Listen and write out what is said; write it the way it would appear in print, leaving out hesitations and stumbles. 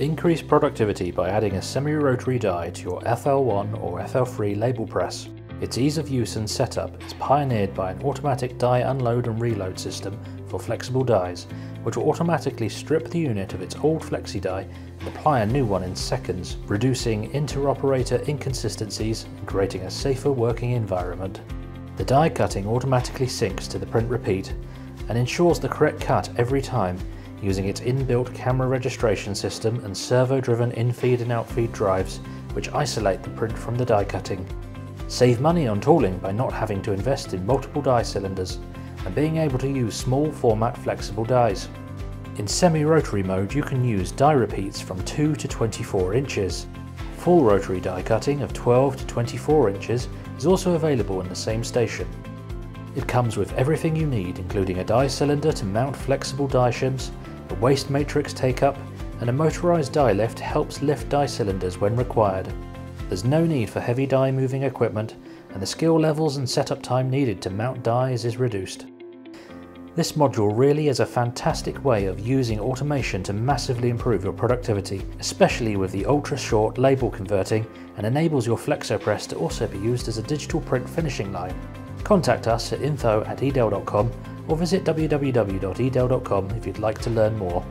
Increase productivity by adding a semi-rotary die to your FL1 or FL3 label press. Its ease of use and setup is pioneered by an automatic die unload and reload system for flexible dies, which will automatically strip the unit of its old flexi die and apply a new one in seconds, reducing inter-operator inconsistencies and creating a safer working environment. The die cutting automatically syncs to the print repeat and ensures the correct cut every time, using its inbuilt camera registration system and servo-driven in-feed and out-feed drives, which isolate the print from the die cutting. Save money on tooling by not having to invest in multiple die cylinders and being able to use small format flexible dies. In semi-rotary mode you can use die repeats from 2 to 24 inches. Full rotary die cutting of 12 to 24 inches is also available in the same station. It comes with everything you need, including a die cylinder to mount flexible die shims, a waste matrix take-up, and a motorized die lift helps lift die cylinders when required. There's no need for heavy die moving equipment, and the skill levels and setup time needed to mount dies is reduced. This module really is a fantastic way of using automation to massively improve your productivity, especially with the ultra-short label converting, and enables your FlexoPress to also be used as a digital print finishing line. Contact us at info@edel.com or visit www.edel.com if you'd like to learn more.